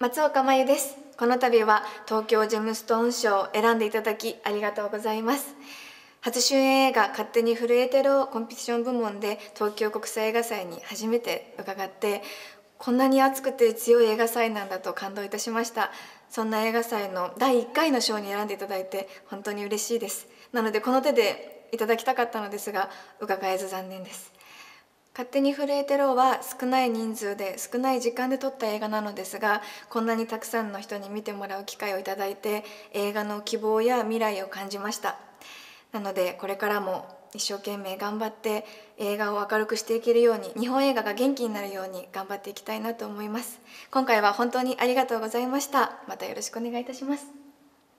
松岡真由です。この度は東京ジェムストーン賞を選んでいただきありがとうございます。初主演映画「勝手に震えてろ」コンペティション部門で東京国際映画祭に初めて伺って、こんなに熱くて強い映画祭なんだと感動いたしました。そんな映画祭の第1回の賞に選んでいただいて本当に嬉しいです。なのでこの手でいただきたかったのですが、伺えず残念です。勝手に震えてろは少ない人数で少ない時間で撮った映画なのですが、こんなにたくさんの人に見てもらう機会をいただいて、映画の希望や未来を感じました。なのでこれからも一生懸命頑張って映画を明るくしていけるように、日本映画が元気になるように頑張っていきたいなと思います。今回は本当にありがとうございました。またよろしくお願いいたします。